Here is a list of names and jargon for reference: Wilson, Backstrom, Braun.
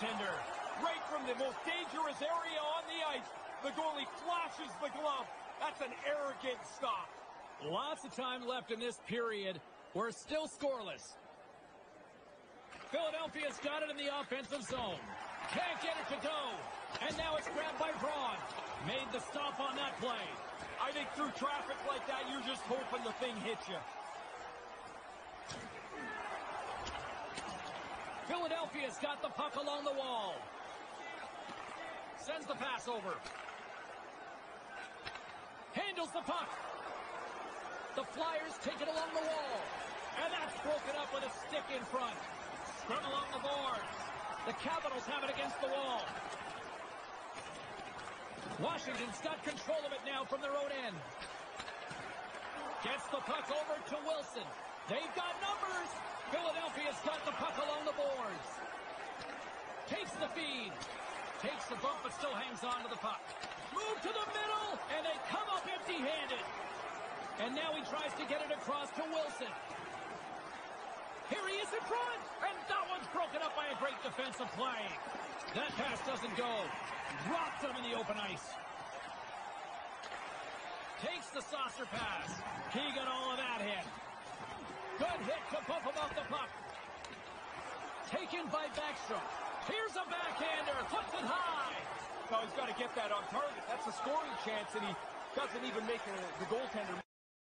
goaltender. Right from the most dangerous area on the ice, the goalie flashes the glove. That's an arrogant stop. Lots of time left in this period. We're still scoreless. Philadelphia's got it in the offensive zone. Can't get it to go. And now it's grabbed by Braun. Made the stop on that play. I think through traffic like that, you're just hoping the thing hits you. Philadelphia's got the puck along the wall. Sends the pass over. Handles the puck. The Flyers take it along the wall. And that's broken up with a stick in front. Sprung along the boards. The Capitals have it against the wall. Washington's got control of it now from their own end. Gets the puck over to Wilson. They've got numbers. Philadelphia's got the puck along the boards. Takes the feed. Takes the bump but still hangs on to the puck. Move to the middle, and they come up empty-handed. And now he tries to get it across to Wilson. Here he is in front, and that one's broken up by a great defensive play. That pass doesn't go. Drops him in the open ice. Takes the saucer pass. He got all of that hit. Good hit to bump him off the puck. Taken by Backstrom. Here's a backhander. Puts it high. No, he's got to get that on target. That's a scoring chance, and he doesn't even make the goaltender.